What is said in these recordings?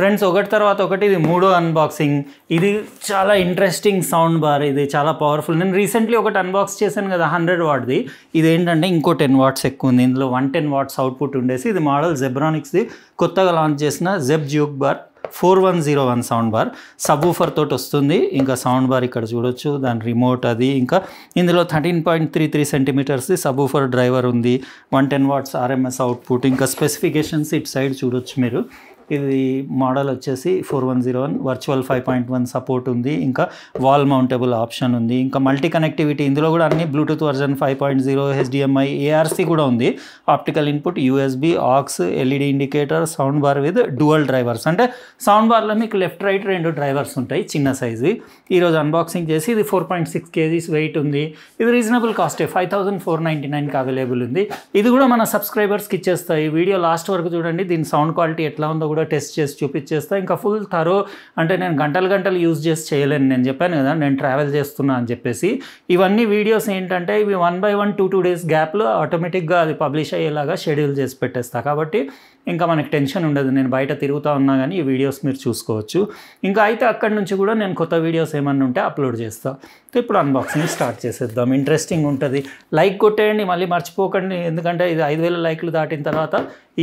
Friends ఒకటి తర్వాత ఒకటి ఇది మూడో అన్బాక్సింగ్. ఇది చాలా ఇంట్రెస్టింగ్ సౌండ్ బార్, ఇది చాలా పవర్ఫుల్. నేను రీసెంట్లీ ఒకటి అన్బాక్స్ చేశాను కదా 100 వాట్ది, ఇది ఏంటంటే ఇంకో 10 వాట్స్ ఎక్కువ ఉంది. ఇందులో 110 వాట్స్ అవుట్పుట్ ఉండేసి, ఇది మోడల్ జెబ్రానిక్స్ది కొత్తగా లాంచ్ చేసిన Zeb juke Bar 4101 sound bar. Subwoofer తోటి వస్తుంది. ఇంకా సౌండ్ బార్ ఇక్కడ చూడొచ్చు, దాని రిమోట్ అది. ఇంకా ఇందులో 13.33 సెంటీమీటర్స్ది సబ్ ఊఫర్ డ్రైవర్ ఉంది, 110 వాట్స్ ఆర్ఎంఎస్ అవుట్పుట్. ఇంకా స్పెసిఫికేషన్స్ ఇటు సైడ్ చూడొచ్చు మీరు. ఇది మోడల్ వచ్చేసి 4101, వర్చువల్ 5.1 సపోర్ట్ ఉంది. ఇంకా వాల్ మౌంటబుల్ ఆప్షన్ ఉంది. ఇంకా మల్టీ కనెక్టివిటీ, ఇందులో కూడా అన్ని బ్లూటూత్ వర్జన్ 5.0, HDMI, ARC కూడా ఉంది. Optical input, USB, aux, LED indicator, sound bar with dual drivers. అంటే సౌండ్ బార్లో మీకు లెఫ్ట్ రైట్ రెండు డ్రైవర్స్ ఉంటాయి, చిన్న సైజు. ఈరోజు అన్బాక్సింగ్ చేసి, ఇది 4.6 kgs వెయిట్ ఉంది. ఇది రీజనబుల్ కాస్టే, 5499కి అవైలబుల్ ఉంది. ఇది కూడా మన సబ్స్క్రైబర్స్కి ఇచ్చేస్తాయి. వీడియో లాస్ట్ వరకు చూడండి, దీని సౌండ్ క్వాలిటీ ఎట్లా ఉందో టెస్ట్ చేసి చూపించేస్తా. ఇంకా ఫుల్ థరో, అంటే నేను గంటలు యూజ్ చేసి చేయలేను. నేను చెప్పాను కదా నేను ట్రావెల్ చేస్తున్నా అని చెప్పేసి. ఇవన్నీ వీడియోస్ ఏంటంటే ఇవి 1 by 1 2 days గ్యాప్లో ఆటోమేటిక్గా అది పబ్లిష్ అయ్యేలాగా షెడ్యూల్ చేసి పెట్టేస్తా. కాబట్టి ఇంకా మనకు టెన్షన్ ఉండదు, నేను బయట తిరుగుతూ ఉన్నా కానీ ఈ వీడియోస్ మీరు చూసుకోవచ్చు. ఇంకా అయితే అక్కడి నుంచి కూడా నేను కొత్త వీడియోస్ ఏమన్నా ఉంటే అప్లోడ్ చేస్తాను. ఇప్పుడు అన్బాక్సింగ్ స్టార్ట్ చేసేద్దాం, ఇంట్రెస్టింగ్ ఉంటుంది. లైక్ కొట్టేయండి మళ్ళీ మర్చిపోకండి, ఎందుకంటే ఇది 5000 లైక్లు దాటిన తర్వాత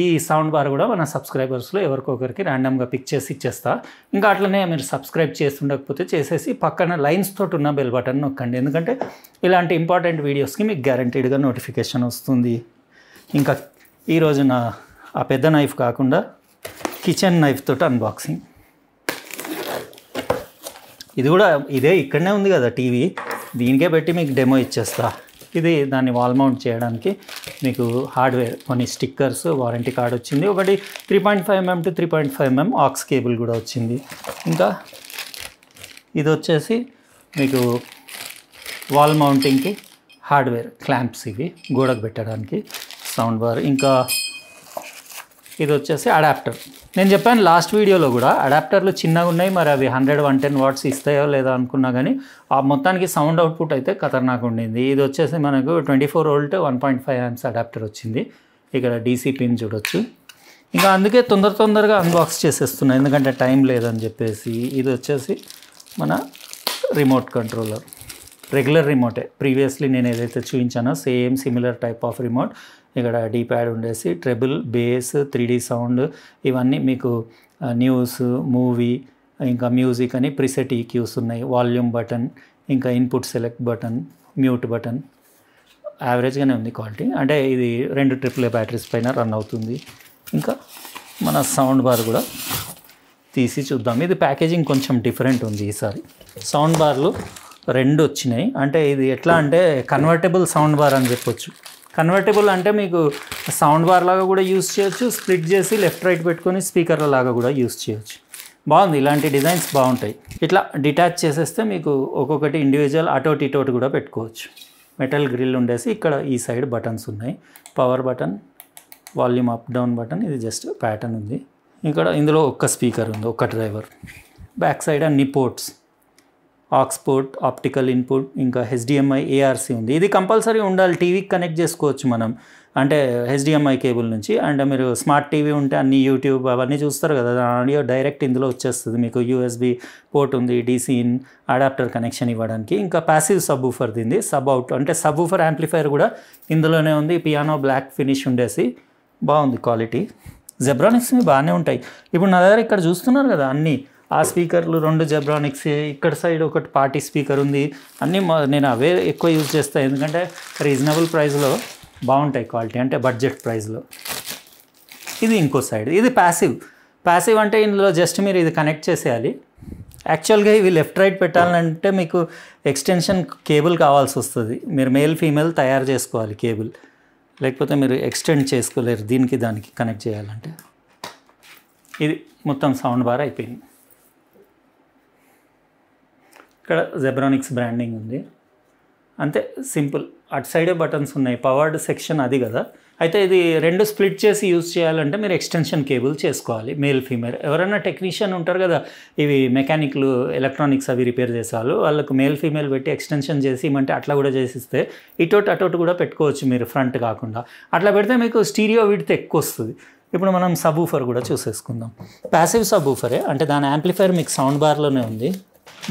ఈ సౌండ్ బార్ కూడా మన సబ్స్క్రైబర్స్లో ఎవరికొకరికి ర్యాండమ్గా పిక్ చేసి ఇచ్చేస్తా. ఇంకా అట్లనే మీరు సబ్స్క్రైబ్ చేస్తుండకపోతే చేసేసి పక్కన లైన్స్ తోటి ఉన్న బెల్ బటన్ నొక్కండి, ఎందుకంటే ఇలాంటి ఇంపార్టెంట్ వీడియోస్కి మీకు గ్యారంటీడ్గా నోటిఫికేషన్ వస్తుంది. ఇంకా ఈరోజు నా ఆ పెద్ద నైఫ్ కాకుండా కిచెన్ నైఫ్ తోటి అన్బాక్సింగ్. ఇది కూడా ఇదే, ఇక్కడనే ఉంది కదా టీవీ, దీనికే పెట్టి మీకు డెమో ఇచ్చేస్తా. ఇది దాన్ని వాల్ మౌంట్ చేయడానికి మీకు హార్డ్వేర్, కొన్ని స్టిక్కర్స్, వారంటీ కార్డ్ వచ్చింది. ఒకటి 3.5mm to 3.5mm aux cable కూడా వచ్చింది. ఇంకా ఇది వచ్చేసి మీకు వాల్ మౌంటింగ్కి హార్డ్వేర్ క్లాంప్స్, ఇవి గోడకు పెట్టడానికి సౌండ్ బార్. ఇంకా ఇది వచ్చేసి అడాప్టర్. నేను చెప్పాను లాస్ట్ వీడియోలో కూడా అడాప్టర్లు చిన్నగా ఉన్నాయి, మరి అవి 110 వాట్స్ ఇస్తాయో లేదా అనుకున్నా, కానీ ఆ మొత్తానికి సౌండ్ అవుట్పుట్ అయితే ఖతర్నాకు ఉండింది. ఇది వచ్చేసి మనకు 24V 1.5A అడాప్టర్ వచ్చింది. ఇక్కడ DC పిన్ చూడొచ్చు. ఇంకా అందుకే తొందరగా అన్బాక్స్ చేసేస్తున్నాను, ఎందుకంటే టైం లేదని చెప్పేసి. ఇది వచ్చేసి మన రిమోట్ కంట్రోలర్, రెగ్యులర్ రిమోటే. ప్రీవియస్లీ నేను ఏదైతే చూపించానో same similar type of remote. ఇక్కడ డీప్యాడ్ ఉండేసి, ట్రెబుల్, బేస్, 3D సౌండ్, ఇవన్నీ మీకు న్యూస్, మూవీ, ఇంకా మ్యూజిక్ అని ప్రిసెట్ EQs ఉన్నాయి. వాల్యూమ్ బటన్, ఇంకా input select button, mute button. యావరేజ్గానే ఉంది క్వాలిటీ, అంటే ఇది 2 AAA బ్యాటరీస్ పైన రన్ అవుతుంది. ఇంకా మన సౌండ్ బార్ కూడా తీసి చూద్దాం. ఇది ప్యాకేజింగ్ కొంచెం డిఫరెంట్ ఉంది ఈసారి. సౌండ్ బార్లు 2 వచ్చినాయి, అంటే ఇది ఎట్లా అంటే కన్వర్టబుల్ సౌండ్ బార్ అని చెప్పొచ్చు. కన్వర్టబుల్ అంటే మీకు సౌండ్ బార్ లాగా కూడా యూజ్ చేయొచ్చు, స్ప్లిట్ చేసి లెఫ్ట్ రైట్ పెట్టుకొని స్పీకర్ల లాగా కూడా యూజ్ చేయొచ్చు. బాగుంది, ఇలాంటి డిజైన్స్ బాగుంటాయి. ఇట్లా డిటాచ్ చేసేస్తే మీకు ఒక్కొక్కటి ఇండివిజువల్ అటోటి ఇటోటి కూడా పెట్టుకోవచ్చు. మెటల్ గ్రిల్ ఉండేసి, ఇక్కడ ఈ సైడ్ బటన్స్ ఉన్నాయి, power button, volume up down button. ఇది జస్ట్ ప్యాటర్న్ ఉంది. ఇక్కడ ఇందులో ఒక్క స్పీకర్ ఉంది, ఒక్క డ్రైవర్. బ్యాక్ సైడ్ అన్ని ports, aux port, optical input, ఇంకా HDMI, ARC ఉంది. ఇది కంపల్సరీ ఉండాలి, టీవీకి కనెక్ట్ చేసుకోవచ్చు మనం, అంటే HDMI కేబుల్ నుంచి. అంటే మీరు స్మార్ట్ టీవీ ఉంటే అన్ని యూట్యూబ్ అవన్నీ చూస్తారు కదా, ఆడియో డైరెక్ట్ ఇందులో వచ్చేస్తుంది. మీకు USB పోర్ట్ ఉంది, DC ఇన్, అడాప్టర్ కనెక్షన్ ఇవ్వడానికి. ఇంకా ప్యాసివ్ సబ్ ఊఫర్ దింది, సబ్ అవుట్, అంటే సబ్ ఊఫర్ యాంప్లిఫైర్ కూడా ఇందులోనే ఉంది. పియానో బ్లాక్ ఫినిష్ ఉండేసి బాగుంది క్వాలిటీ. జెబ్రానిక్స్ బాగానే ఉంటాయి. ఇప్పుడు నా దగ్గర ఇక్కడ చూస్తున్నారు కదా అన్నీ ఆ స్పీకర్లు, 2 జెబ్రానిక్స్, ఇక్కడ సైడ్ ఒకటి పార్టీ స్పీకర్ ఉంది. అన్నీ నేను అవే ఎక్కువ యూజ్ చేస్తాను, ఎందుకంటే రీజనబుల్ ప్రైస్లో బాగుంటాయి క్వాలిటీ, అంటే బడ్జెట్ ప్రైస్లో. ఇది ఇంకో సైడ్, ఇది ప్యాసివ్. ప్యాసివ్ అంటే ఇందులో జస్ట్ మీరు ఇది కనెక్ట్ చేసేయాలి. యాక్చువల్గా ఇవి లెఫ్ట్ రైట్ పెట్టాలంటే మీకు ఎక్స్టెన్షన్ కేబుల్ కావాల్సి వస్తుంది. మీరు మేల్ ఫీమేల్ తయారు చేసుకోవాలి కేబుల్, లేకపోతే మీరు ఎక్స్టెండ్ చేసుకోలేరు దీనికి దానికి కనెక్ట్ చేయాలంటే. ఇది మొత్తం సౌండ్ బార్ అయిపోయింది. ఇక్కడ జెబ్రానిక్స్ బ్రాండింగ్ ఉంది, అంతే సింపుల్. అటు సైడే బటన్స్ ఉన్నాయి, పవర్డ్ సెక్షన్ అది కదా. అయితే ఇది 2 స్ప్లిట్ చేసి యూజ్ చేయాలంటే మీరు ఎక్స్టెన్షన్ కేబుల్ చేసుకోవాలి, మేల్ ఫీమేల్. ఎవరైనా టెక్నీషియన్ ఉంటారు కదా, ఇవి మెకానిక్లు, ఎలక్ట్రానిక్స్ అవి రిపేర్ చేసేవాళ్ళు, వాళ్ళకు మేల్ ఫీమేల్ పెట్టి ఎక్స్టెన్షన్ చేసి ఇవ్వమంటే అట్లా కూడా చేసిస్తే, ఇటోటి అటోటి కూడా పెట్టుకోవచ్చు మీరు ఫ్రంట్ కాకుండా. అట్లా పెడితే మీకు స్టీరియో విడ్త్ ఎక్కువ వస్తుంది. ఇప్పుడు మనం సబ్ ఊఫర్ కూడా చూసేసుకుందాం. ప్యాసివ్ సబ్ ఊఫరే, అంటే దాని యాంప్లిఫైర్ మీకు సౌండ్ బార్లోనే ఉంది.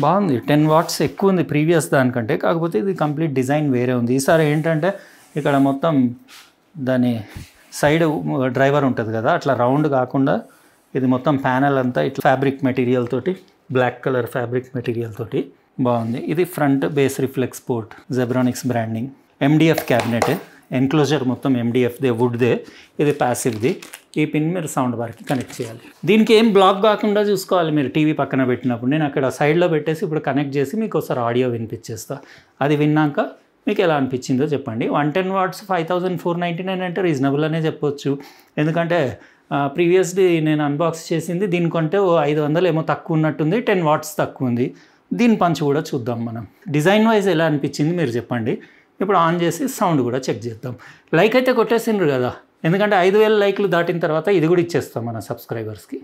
బాగుంది, 10 వాట్స్ ఎక్కువ ఉంది ప్రీవియస్ దానికంటే. కాకపోతే ఇది కంప్లీట్ డిజైన్ వేరే ఉంది. ఈసారి ఏంటంటే ఇక్కడ మొత్తం దాని సైడ్ డ్రైవర్ ఉంటుంది కదా, అట్లా రౌండ్ కాకుండా ఇది మొత్తం ప్యానెల్ అంతా ఇట్లా ఫ్యాబ్రిక్ మెటీరియల్ తోటి, బ్లాక్ కలర్ ఫ్యాబ్రిక్ మెటీరియల్ తోటి బాగుంది. ఇది front bass reflex port, Zebronics branding, MDF cabinet, enclosure మొత్తం ఎండిఎఫ్దే, వుడ్దే, ఇది ప్యాసివ్ది. ఈ పిన్ మీరు సౌండ్ బార్కి కనెక్ట్ చేయాలి. దీనికి ఏం బ్లాక్ కాకుండా చూసుకోవాలి మీరు టీవీ పక్కన పెట్టినప్పుడు. నేను అక్కడ సైడ్లో పెట్టేసి ఇప్పుడు కనెక్ట్ చేసి మీకు ఒకసారి ఆడియో వినిపించేస్తా. అది విన్నాక మీకు ఎలా అనిపించిందో చెప్పండి. 110 వాట్స్ 5499 అంటే రీజనబుల్ అనే చెప్పొచ్చు. ఎందుకంటే ప్రీవియస్లీ నేను అన్బాక్స్ చేసింది దీనికంటే 500 ఏమో తక్కువ ఉన్నట్టుంది, 10 వాట్స్ తక్కువ ఉంది. దీని పంచ్ కూడా చూద్దాం మనం. డిజైన్ వైజ్ ఎలా అనిపించింది మీరు చెప్పండి. ఇప్పుడు ఆన్ చేసి సౌండ్ కూడా చెక్ చేద్దాం. లైక్ అయితే కొట్టేసిండ్రు కదా, ఎందుకంటే 5000 లైక్లు దాటిన తర్వాత ఇది కూడా ఇచ్చేస్తాం మన సబ్స్క్రైబర్స్కి.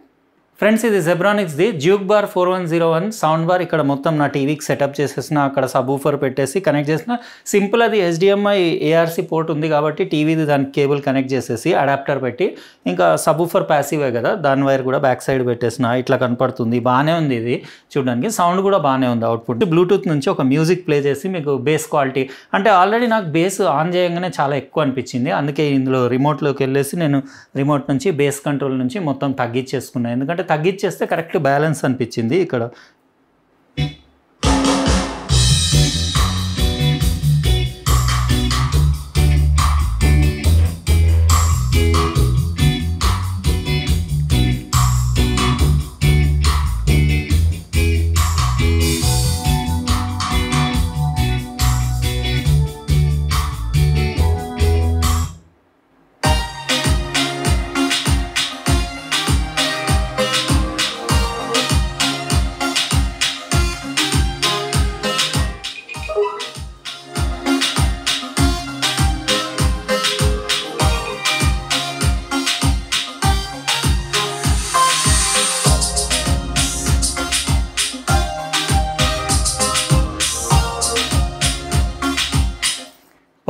ఫ్రెండ్స్, ఇది జెబ్రానిక్స్ది జ్యూక్ బార్ 4101 సౌండ్ బార్. ఇక్కడ మొత్తం నా టీవీకి సెటప్ చేసేసిన, అక్కడ సబ్ ఊఫర్ పెట్టేసి కనెక్ట్ చేసిన. సింపుల్, అది HDMI ARC పోర్ట్ ఉంది కాబట్టి టీవీది దానికి కేబుల్ కనెక్ట్ చేసేసి అడాప్టర్ పెట్టి, ఇంకా సబ్ ఊఫర్ ప్యాసివే కదా, దాని వైర్ కూడా బ్యాక్ సైడ్ పెట్టేసిన. ఇట్లా కనపడుతుంది, బాగానే ఉంది ఇది చూడడానికి. సౌండ్ కూడా బాగానే ఉంది అవుట్పుట్. బ్లూటూత్ నుంచి ఒక మ్యూజిక్ ప్లే చేసి మీకు బేస్ క్వాలిటీ, అంటే ఆల్రెడీ నాకు బేస్ ఆన్ చేయగానే చాలా ఎక్కువ అనిపించింది. అందుకే ఇందులో రిమోట్లోకి వెళ్ళేసి నేను రిమోట్ నుంచి బేస్ కంట్రోల్ నుంచి మొత్తం తగ్గించేసుకున్నాను. ఎందుకంటే తగ్గించేస్తే కరెక్ట్ బ్యాలెన్స్ అనిపించింది. ఇక్కడ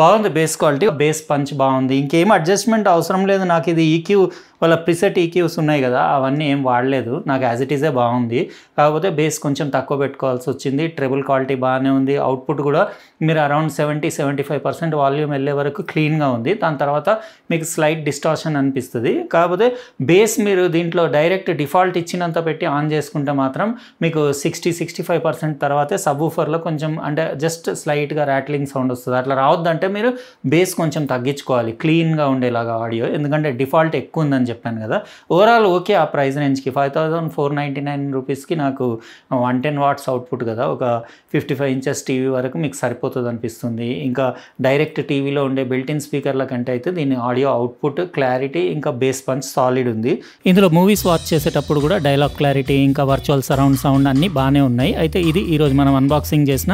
బాగుంది బేస్ క్వాలిటీ, బేస్ పంచ్ బాగుంది. ఇంకేం అడ్జస్ట్మెంట్ అవసరం లేదు నాకు. ఇది ఈక్యూ, వాళ్ళ ప్రిసెట్ ఈక్యూస్ ఉన్నాయి కదా, అవన్నీ ఏం వాడలేదు. నాకు యాజ్ ఇట్ ఈజే బాగుంది. కాకపోతే బేస్ కొంచెం తక్కువ పెట్టుకోవాల్సి వచ్చింది. ట్రెబుల్ క్వాలిటీ బాగానే ఉంది. అవుట్పుట్ కూడా మీరు అరౌండ్ 70-75% వాల్యూమ్ వెళ్ళే వరకు క్లీన్గా ఉంది. దాని తర్వాత మీకు స్లైట్ డిస్టార్షన్ అనిపిస్తుంది. కాకపోతే బేస్ మీరు దీంట్లో డైరెక్ట్ డిఫాల్ట్ ఇచ్చినంత పెట్టి ఆన్ చేసుకుంటే మాత్రం మీకు 60-65% తర్వాతే సబ్ ఊఫర్లో కొంచెం, అంటే జస్ట్ స్లైట్గా ర్యాట్లింగ్ సౌండ్ వస్తుంది. అట్లా రావద్దంటే మీరు బేస్ కొంచెం తగ్గించుకోవాలి క్లీన్గా ఉండేలాగా ఆడియో. ఎందుకంటే డిఫాల్ట్ ఎక్కువ ఉందని చెప్పాను కదా. ఓవరాల్ ఓకే, ఆ ప్రైస్ రేంజ్కి 5499 రూపీస్కి నాకు 110 వాట్స్ అవుట్పుట్ కదా, ఒక 55 ఇంచెస్ టీవీ వరకు మీకు సరిపోతుంది అనిపిస్తుంది. ఇంకా డైరెక్ట్ టీవీలో ఉండే బిల్టిన్ స్పీకర్ల కంటే అయితే దీని ఆడియో అవుట్పుట్ క్లారిటీ ఇంకా బేస్ పంచ్ సాలిడ్ ఉంది. ఇందులో మూవీస్ వాచ్ చేసేటప్పుడు కూడా డైలాగ్ క్లారిటీ ఇంకా వర్చువల్ సరౌండ్ సౌండ్ అన్నీ బాగానే ఉన్నాయి. అయితే ఇది ఈరోజు మనం అన్బాక్సింగ్ చేసిన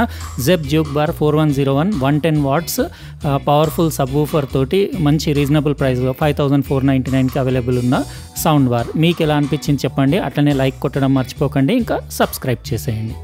Zeb juke Bar 4101 110 watts powerful subwoofer తోటి మంచి రీజనబుల్ ప్రైస్లో 5499కి అవైలబుల్ ఉన్న సౌండ్ బార్. మీకు ఎలా అనిపించింది చెప్పండి. అట్లనే లైక్ కొట్టడం మర్చిపోకండి, ఇంకా సబ్స్క్రైబ్ చేసేయండి.